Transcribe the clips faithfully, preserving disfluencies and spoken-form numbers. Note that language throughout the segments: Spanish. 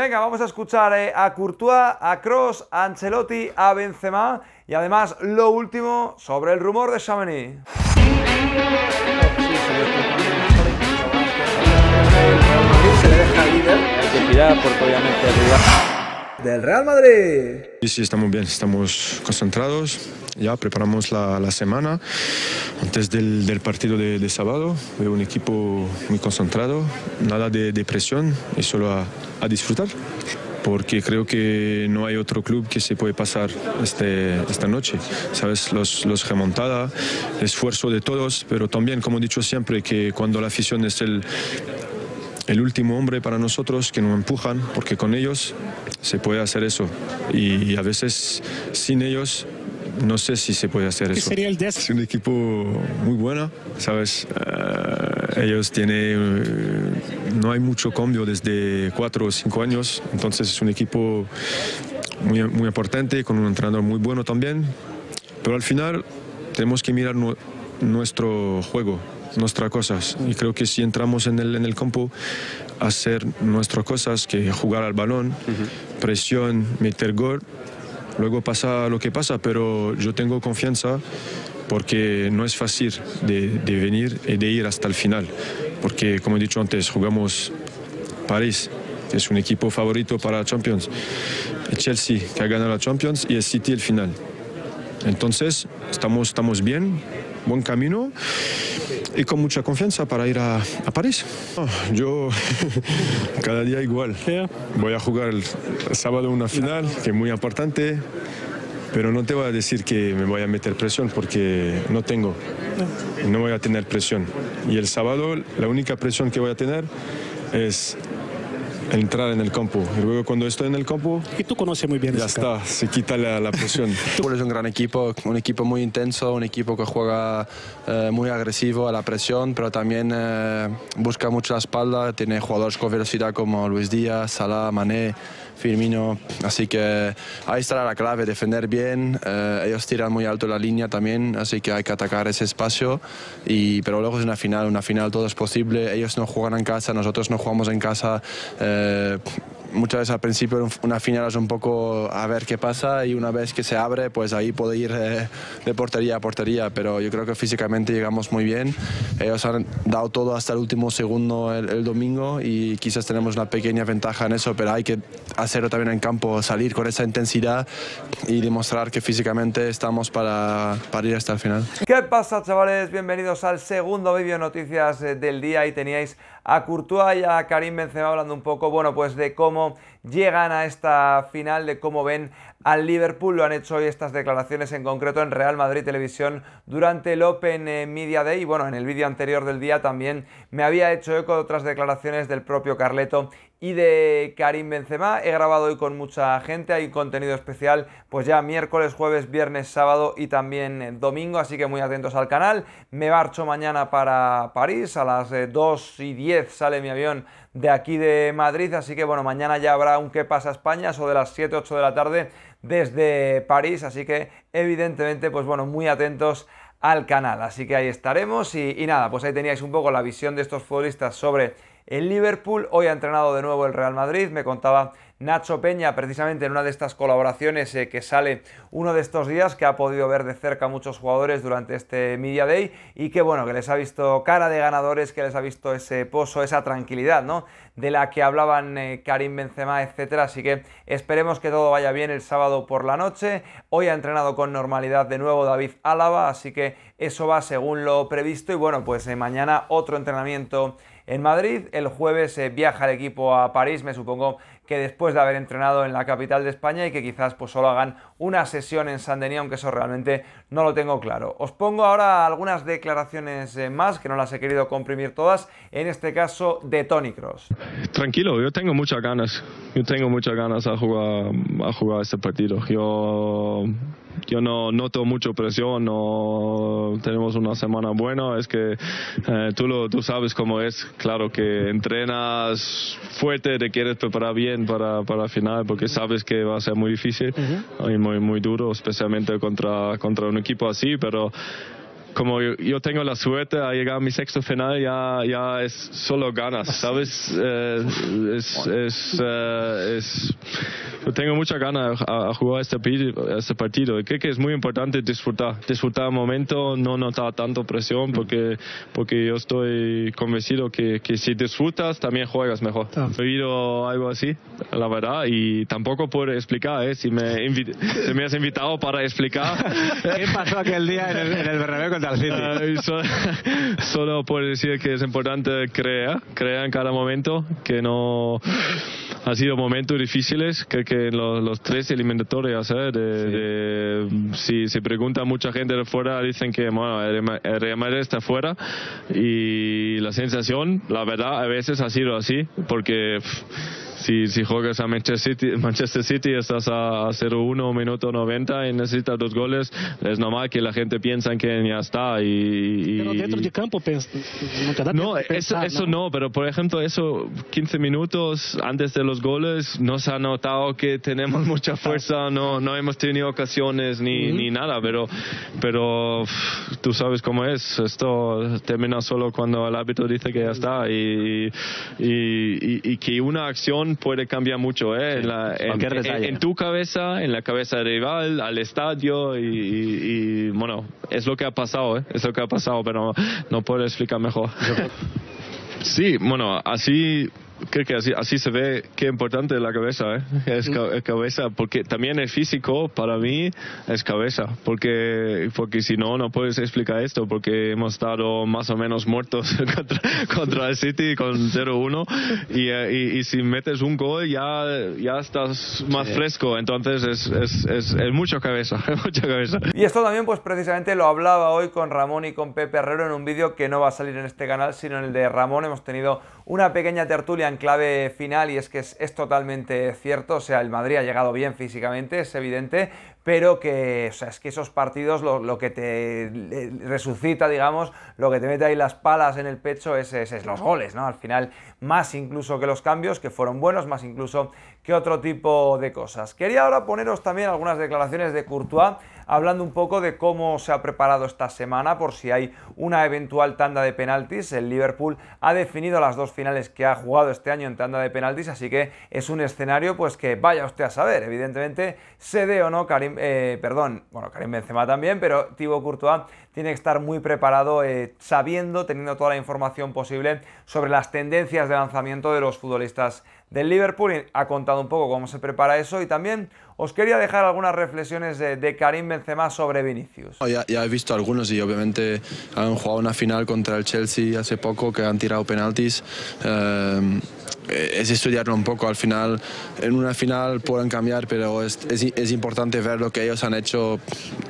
Venga, vamos a escuchar eh, a Courtois, a Kroos, a Ancelotti, a Benzema y además lo último sobre el rumor de Tchouameni. Se le deja líder, hay que tirar porque obviamente arriba. Del Real Madrid. Sí, sí, estamos bien, estamos concentrados. Ya preparamos la, la semana antes del, del partido de, de sábado. Veo un equipo muy concentrado, nada de, de presión y solo a, a disfrutar. Porque creo que no hay otro club que se puede pasar este, esta noche. Sabes, los, los remontada, el esfuerzo de todos, pero también, como he dicho siempre, que cuando la afición es el... el último hombre para nosotros, que nos empujan, porque con ellos se puede hacer eso. Y a veces sin ellos no sé si se puede hacer eso. Es un equipo muy bueno, ¿sabes? Uh, ellos tienen... Uh, no hay mucho cambio desde cuatro o cinco años, entonces es un equipo muy, muy importante, con un entrenador muy bueno también. Pero al final tenemos que mirar no, nuestro juego. Nuestras cosas, y creo que si entramos en el, en el campo a hacer nuestras cosas, que jugar al balón, uh-huh. presión, meter gol, luego pasa lo que pasa, pero yo tengo confianza porque no es fácil de, de venir y de ir hasta el final, porque como he dicho antes, jugamos París, que es un equipo favorito para Champions, Chelsea, que ha ganado la Champions, y el City el final. Entonces, estamos, estamos bien, buen camino, y con mucha confianza para ir a, a París. No, yo cada día igual. Voy a jugar el sábado una final, que es muy importante, pero no te voy a decir que me voy a meter presión porque no tengo. No voy a tener presión. Y el sábado la única presión que voy a tener es entrar en el campo. Y luego cuando estoy en el campo... Y tú conoces muy bien. Ya está, cara. Se quita la, la presión. Es un gran equipo, un equipo muy intenso, un equipo que juega eh, muy agresivo a la presión, pero también eh, busca mucho la espalda, tiene jugadores con velocidad como Luis Díaz, Salah, Mané, Firmino, así que ahí estará la clave, defender bien, eh, ellos tiran muy alto la línea también, así que hay que atacar ese espacio, y, pero luego es una final, una final todo es posible, ellos no juegan en casa, nosotros no jugamos en casa, eh, muchas veces al principio una final es un poco a ver qué pasa y una vez que se abre pues ahí puede ir eh, de portería a portería, pero yo creo que físicamente llegamos muy bien, ellos han dado todo hasta el último segundo el, el domingo y quizás tenemos una pequeña ventaja en eso, pero hay que hacerlo también en campo, salir con esa intensidad y demostrar que físicamente estamos para, para ir hasta el final. ¿Qué pasa, chavales? Bienvenidos al segundo vídeo de noticias del día y teníais a Courtois y a Karim Benzema hablando un poco, bueno, pues de cómo llegan a esta final, de cómo ven al Liverpool. Lo han hecho hoy estas declaraciones en concreto en Real Madrid Televisión durante el Open Media Day. Y bueno, en el vídeo anterior del día también me había hecho eco de otras declaraciones del propio Carleto y de Karim Benzema. He grabado hoy con mucha gente, hay contenido especial pues ya miércoles, jueves, viernes, sábado y también domingo, así que muy atentos al canal. Me marcho mañana para París, a las dos y diez sale mi avión de aquí de Madrid, así que bueno, mañana ya habrá un ¿Qué pasa España? Sobre las siete, ocho de la tarde desde París, así que evidentemente pues bueno, muy atentos al canal, así que ahí estaremos y, y nada, pues ahí teníais un poco la visión de estos futbolistas sobre el Liverpool. Hoy ha entrenado de nuevo el Real Madrid, me contaba Nacho Peña precisamente en una de estas colaboraciones eh, que sale uno de estos días, que ha podido ver de cerca a muchos jugadores durante este Media Day y que bueno, que les ha visto cara de ganadores, que les ha visto ese pozo, esa tranquilidad, ¿no?, de la que hablaban eh, Karim Benzema, etcétera. Así que esperemos que todo vaya bien el sábado por la noche. Hoy ha entrenado con normalidad de nuevo David Alaba, así que eso va según lo previsto y bueno, pues eh, mañana otro entrenamiento en Madrid, el jueves eh, viaja el equipo a París, me supongo que después de haber entrenado en la capital de España y que quizás pues solo hagan una sesión en Saint-Denis, aunque eso realmente no lo tengo claro. Os pongo ahora algunas declaraciones eh, más, que no las he querido comprimir todas, en este caso de Toni Kroos. Tranquilo, yo tengo muchas ganas, yo tengo muchas ganas a jugar, a jugar este partido. Yo... Yo no noto mucha presión, no tenemos una semana buena, es que eh, tú, lo, tú sabes cómo es, claro que entrenas fuerte, te quieres preparar bien para, para la final porque sabes que va a ser muy difícil, uh-huh. y muy, muy duro, especialmente contra, contra un equipo así, pero... como yo, yo tengo la suerte a llegar a mi sexto final, ya, ya es solo ganas, ¿sabes? Eh, es, es, eh, es, yo tengo mucha ganas a, a jugar este, este partido. Creo que es muy importante disfrutar, disfrutar el momento, no notar tanta presión, porque, porque yo estoy convencido que, que si disfrutas, también juegas mejor. He oído algo así, la verdad, y tampoco puedo explicar, ¿eh? Si me, si me has invitado para explicar... ¿Qué pasó aquel día en el, en el Bernabéu contra el City? Uh, solo, solo puedo decir que es importante creer, creer en cada momento, que no... Ha sido momentos difíciles, creo que en los, los tres eliminatorias, ¿eh? de, sí. de, si se pregunta a mucha gente de fuera, dicen que bueno, el Real Madrid está fuera, y la sensación, la verdad, a veces ha sido así, porque... Pff, Si, si juegas a Manchester City, Manchester City estás a cero uno, minuto noventa, y necesitas dos goles, es normal que la gente piensa que ya está. Y, y, pero dentro de campo pens no, te da no tiempo eso, pensar, eso ¿no? no, pero por ejemplo, eso quince minutos antes de los goles, no se ha notado que tenemos mucha fuerza, no, no hemos tenido ocasiones ni, uh-huh. ni nada, pero, pero tú sabes cómo es, esto termina solo cuando el árbitro dice que ya está, y, y, y, y que una acción puede cambiar mucho, ¿eh? Sí, en, la, en, en, en tu cabeza, en la cabeza del rival, al estadio, y, y, y bueno, es lo que ha pasado, ¿eh? Es lo que ha pasado, pero no puedo explicar mejor. Sí, bueno, así... Creo que así, así se ve qué importante es la cabeza, ¿eh? Es ca cabeza, porque también el físico para mí es cabeza, porque, porque si no, no puedes explicar esto, porque hemos estado más o menos muertos contra, contra el City con cero uno, y, y, y si metes un gol ya, ya estás más fresco, entonces es, es, es, es mucho cabeza, mucha cabeza. Y esto también pues precisamente lo hablaba hoy con Ramón y con Pepe Herrero en un vídeo que no va a salir en este canal, sino en el de Ramón. Hemos tenido una pequeña tertulia en clave final, y es que es, es totalmente cierto, o sea, el Madrid ha llegado bien físicamente, es evidente, pero que, o sea, es que esos partidos lo, lo que te resucita, digamos, lo que te mete ahí las palas en el pecho es, es, es los goles, ¿no? Al final, más incluso que los cambios, que fueron buenos, más incluso que otro tipo de cosas. Quería ahora poneros también algunas declaraciones de Courtois, hablando un poco de cómo se ha preparado esta semana por si hay una eventual tanda de penaltis. El Liverpool ha definido las dos finales que ha jugado este año en tanda de penaltis, así que es un escenario pues que vaya usted a saber, evidentemente, se dé o no Karim, eh, perdón, bueno, Karim Benzema también, pero Thibaut Courtois tiene que estar muy preparado, eh, sabiendo, teniendo toda la información posible sobre las tendencias de lanzamiento de los futbolistas del Liverpool, y ha contado un poco cómo se prepara eso, y también os quería dejar algunas reflexiones de, de Karim Benzema sobre Vinicius. Ya, ya he visto algunos, y obviamente han jugado una final contra el Chelsea hace poco que han tirado penaltis. Eh, es estudiarlo un poco, al final en una final pueden cambiar, pero es, es, es importante ver lo que ellos han hecho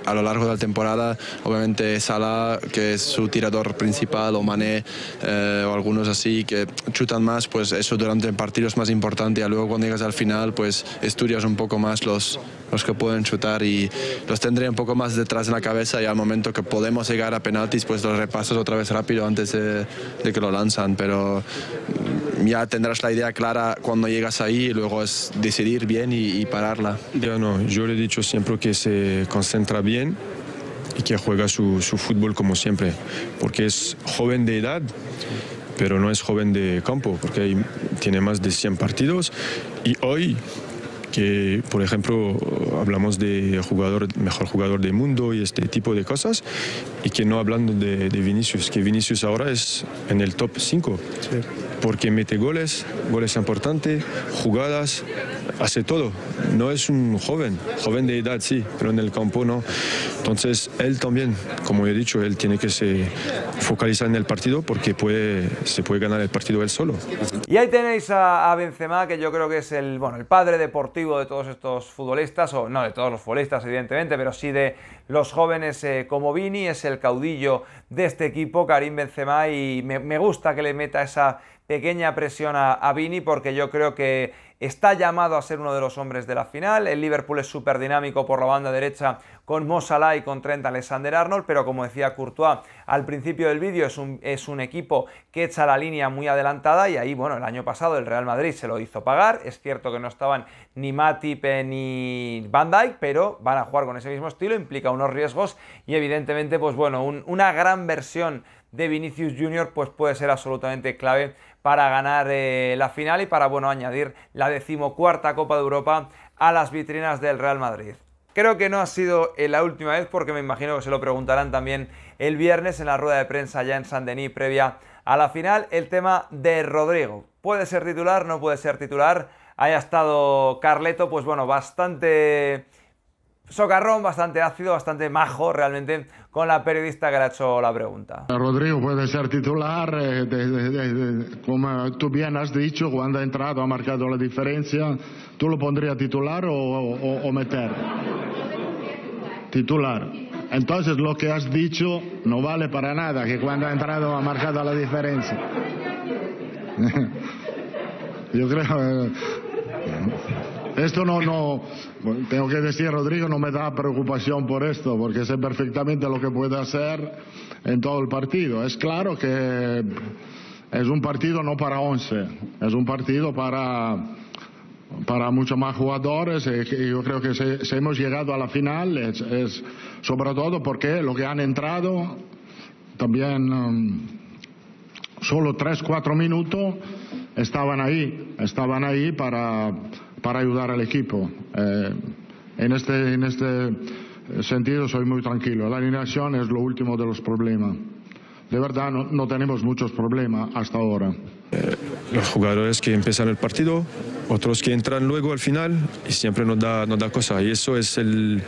a lo largo de la temporada. Obviamente Salah, que es su tirador principal, o Mané, eh, o algunos así que chutan más, pues eso durante el partido es más importante, y luego cuando llegas al final pues estudias un poco más los, los que pueden chutar, y los tendré un poco más detrás de la cabeza, y al momento que podemos llegar a penaltis pues los repasas otra vez rápido antes de, de que lo lanzan, pero ya tendrás la idea clara cuando llegas ahí, y luego es decidir bien y, y pararla. Yo, no, yo le he dicho siempre que se concentra bien y que juega su, su fútbol como siempre, porque es joven de edad, pero no es joven de campo, porque tiene más de cien partidos, y hoy, que por ejemplo hablamos de jugador, mejor jugador del mundo y este tipo de cosas, y que no hablando de, de Vinicius, que Vinicius ahora es en el top cinco, sí, porque mete goles, goles importantes, jugadas, hace todo, no es un joven, joven de edad sí, pero en el campo no. Entonces él también, como he dicho, él tiene que se focalizar en el partido, porque puede, se puede ganar el partido él solo. Y ahí tenéis a, a Benzema, que yo creo que es el, bueno, el padre deportivo de todos estos futbolistas, o no de todos los futbolistas evidentemente, pero sí de los jóvenes eh, como Vini, es el caudillo de este equipo, Karim Benzema, y me, me gusta que le meta esa pequeña presión a, a Vini, porque yo creo que está llamado a ser uno de los hombres de la final. El Liverpool es súper dinámico por la banda derecha con Mo Salah y con Trent Alexander-Arnold, pero como decía Courtois al principio del vídeo, es un, es un equipo que echa la línea muy adelantada, y ahí, bueno, el año pasado el Real Madrid se lo hizo pagar. Es cierto que no estaban ni Matip ni Van Dijk, pero van a jugar con ese mismo estilo, implica unos riesgos y evidentemente, pues bueno, un, una gran versión de Vinicius Junior pues puede ser absolutamente clave para ganar eh, la final y para, bueno, añadir la decimocuarta Copa de Europa a las vitrinas del Real Madrid. Creo que no ha sido la última vez, porque me imagino que se lo preguntarán también el viernes en la rueda de prensa ya en Saint-Denis previa a la final, el tema de Rodrigo. ¿Puede ser titular? ¿No puede ser titular? Haya estado Carleto, pues bueno, bastante socarrón, bastante ácido, bastante majo realmente con la periodista que le ha hecho la pregunta. Rodrigo puede ser titular, eh, de, de, de, de, como tú bien has dicho, cuando ha entrado ha marcado la diferencia. ¿Tú lo pondrías titular o, o, o meter? Titular. Entonces lo que has dicho no vale para nada, que cuando ha entrado ha marcado la diferencia. Yo creo... Eh, Esto no, no, tengo que decir, Rodrigo, no me da preocupación por esto, porque sé perfectamente lo que puede hacer en todo el partido. Es claro que es un partido no para once, es un partido para, para muchos más jugadores. Y yo creo que si, si hemos llegado a la final es, es sobre todo porque los que han entrado también um, solo tres cuatro minutos estaban ahí, estaban ahí para... para ayudar al equipo. Eh, en, este, en este sentido soy muy tranquilo. La alineación es lo último de los problemas. De verdad no, no tenemos muchos problemas hasta ahora. Eh, los jugadores que empiezan el partido, otros que entran luego al final, y siempre nos da, nos da cosas. Y eso es el,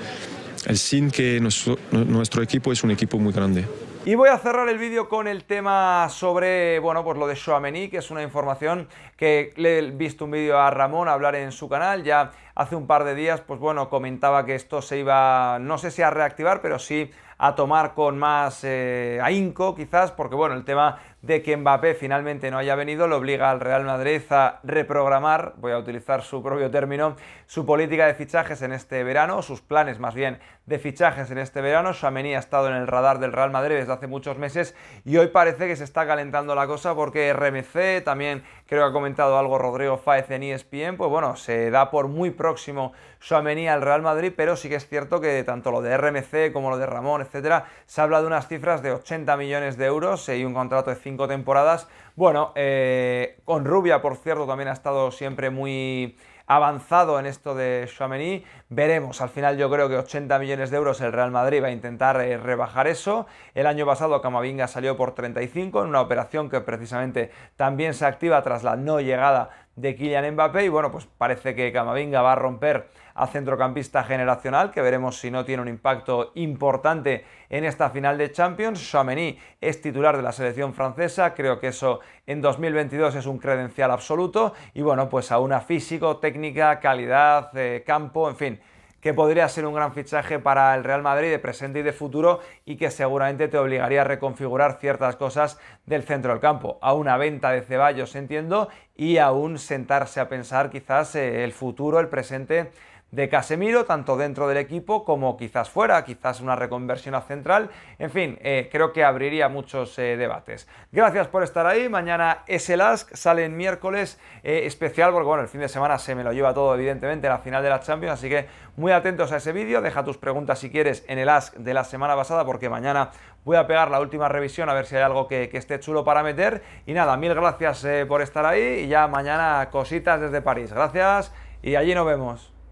el sin que nos, nuestro equipo es un equipo muy grande. Y voy a cerrar el vídeo con el tema sobre, bueno, pues lo de Tchouameni, que es una información que le he visto un vídeo a Ramón hablar en su canal ya hace un par de días. Pues bueno, comentaba que esto se iba, no sé si a reactivar, pero sí a tomar con más eh, ahínco quizás, porque bueno, el tema de que Mbappé finalmente no haya venido le obliga al Real Madrid a reprogramar, voy a utilizar su propio término, su política de fichajes en este verano, sus planes más bien de fichajes en este verano. Tchouameni ha estado en el radar del Real Madrid desde hace muchos meses y hoy parece que se está calentando la cosa, porque R M C, también creo que ha comentado algo Rodrigo Faez en E S P N, pues bueno, se da por muy próximo Tchouameni al Real Madrid, pero sí que es cierto que tanto lo de R M C como lo de Ramón, etcétera, se habla de unas cifras de ochenta millones de euros y un contrato de cinco temporadas. Bueno, eh, con Rubia, por cierto, también ha estado siempre muy avanzado en esto de Tchouameni. Veremos, al final yo creo que ochenta millones de euros el Real Madrid va a intentar eh, rebajar eso. El año pasado Camavinga salió por treinta y cinco en una operación que precisamente también se activa tras la no llegada de Kylian Mbappé, y bueno, pues parece que Camavinga va a romper a centrocampista generacional, que veremos si no tiene un impacto importante en esta final de Champions. Tchouameni es titular de la selección francesa, creo que eso en dos mil veintidós es un credencial absoluto, y bueno, pues aún a físico, técnica, calidad, eh, campo, en fin, que podría ser un gran fichaje para el Real Madrid de presente y de futuro, y que seguramente te obligaría a reconfigurar ciertas cosas del centro del campo, a una venta de Ceballos, entiendo, y aún sentarse a pensar quizás el futuro, el presente de Casemiro, tanto dentro del equipo como quizás fuera, quizás una reconversión a central, en fin, eh, creo que abriría muchos eh, debates. Gracias por estar ahí, mañana es el Ask, sale en miércoles, eh, especial, porque bueno, el fin de semana se me lo lleva todo evidentemente, la final de la Champions, así que muy atentos a ese vídeo, deja tus preguntas si quieres en el Ask de la semana pasada, porque mañana voy a pegar la última revisión a ver si hay algo que, que esté chulo para meter, y nada, mil gracias eh, por estar ahí, y ya mañana cositas desde París, gracias, y allí nos vemos.